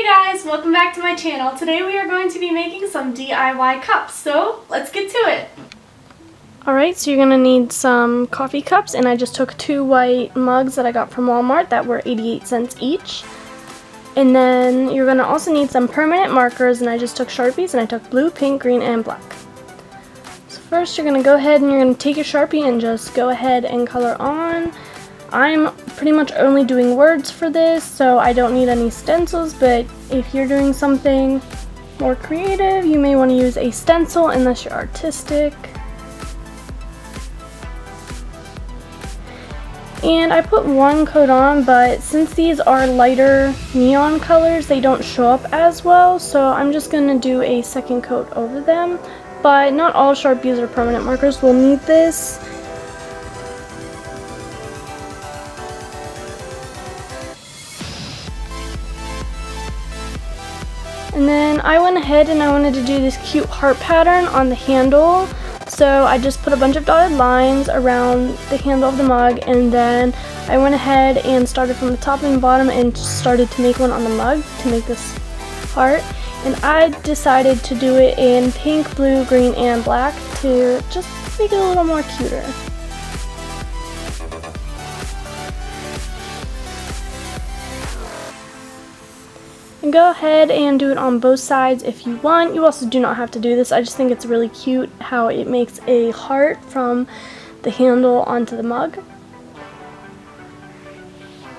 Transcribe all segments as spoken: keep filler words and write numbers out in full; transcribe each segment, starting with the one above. Hey guys, welcome back to my channel. Today we are going to be making some D I Y cups, so let's get to it. Alright, so you're going to need some coffee cups, and I just took two white mugs that I got from Walmart that were eighty-eight cents each. And then you're going to also need some permanent markers, and I just took Sharpies, and I took blue, pink, green, and black. So first you're going to go ahead and you're going to take your Sharpie and just go ahead and color on. I'm pretty much only doing words for this, so I don't need any stencils, but if you're doing something more creative, you may want to use a stencil unless you're artistic. And I put one coat on, but since these are lighter neon colors, they don't show up as well, so I'm just going to do a second coat over them. But not all Sharpies or permanent markers will need this. And then I went ahead and I wanted to do this cute heart pattern on the handle. So I just put a bunch of dotted lines around the handle of the mug, and then I went ahead and started from the top and bottom and started to make one on the mug to make this heart. And I decided to do it in pink, blue, green, and black to just make it a little more cuter. And go ahead and do it on both sides if you want. You also do not have to do this. I just think it's really cute how it makes a heart from the handle onto the mug.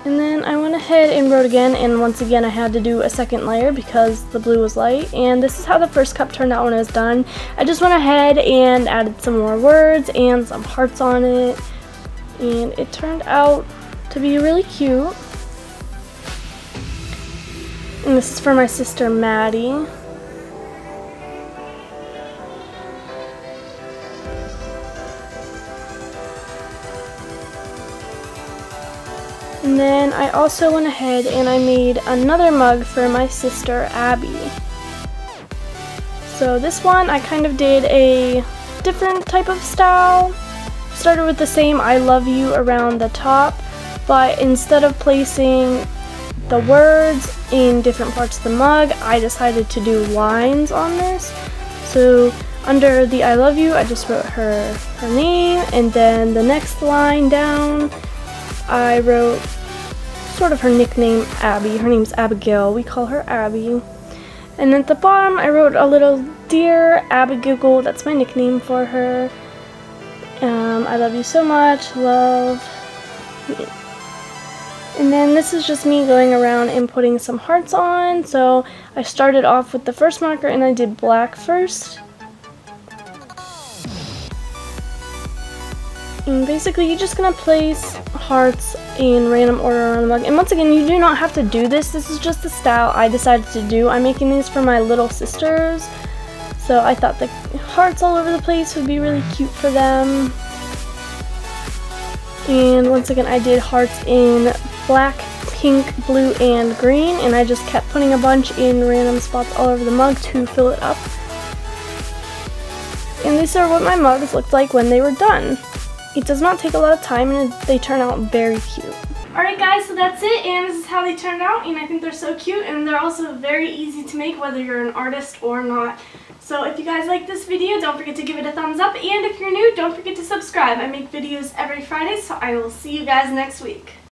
And then I went ahead and wrote again, and once again I had to do a second layer because the blue was light. And this is how the first cup turned out when it was done. I just went ahead and added some more words and some hearts on it, and it turned out to be really cute. And this is for my sister, Madi. And then I also went ahead and I made another mug for my sister, Abby. So this one, I kind of did a different type of style. Started with the same I love you around the top, but instead of placing the words in different parts of the mug, I decided to do lines on this. So under the I love you, I just wrote her her name, and then the next line down I wrote sort of her nickname, Abby. Her name's Abigail, we call her Abby. And then at the bottom I wrote a little dear Abigail, that's my nickname for her. Um, I love you so much, love. And then this is just me going around and putting some hearts on. So I started off with the first marker and I did black first. And basically you're just going to place hearts in random order on the mug. And once again, you do not have to do this. This is just the style I decided to do. I'm making these for my little sisters, so I thought the hearts all over the place would be really cute for them. And once again, I did hearts in black, pink, blue, and green, and I just kept putting a bunch in random spots all over the mug to fill it up. And these are what my mugs looked like when they were done. It does not take a lot of time, and they turn out very cute. Alright guys, so that's it, and this is how they turned out, and I think they're so cute, and they're also very easy to make whether you're an artist or not. So if you guys like this video, don't forget to give it a thumbs up, and if you're new, don't forget to subscribe. I make videos every Friday, so I will see you guys next week.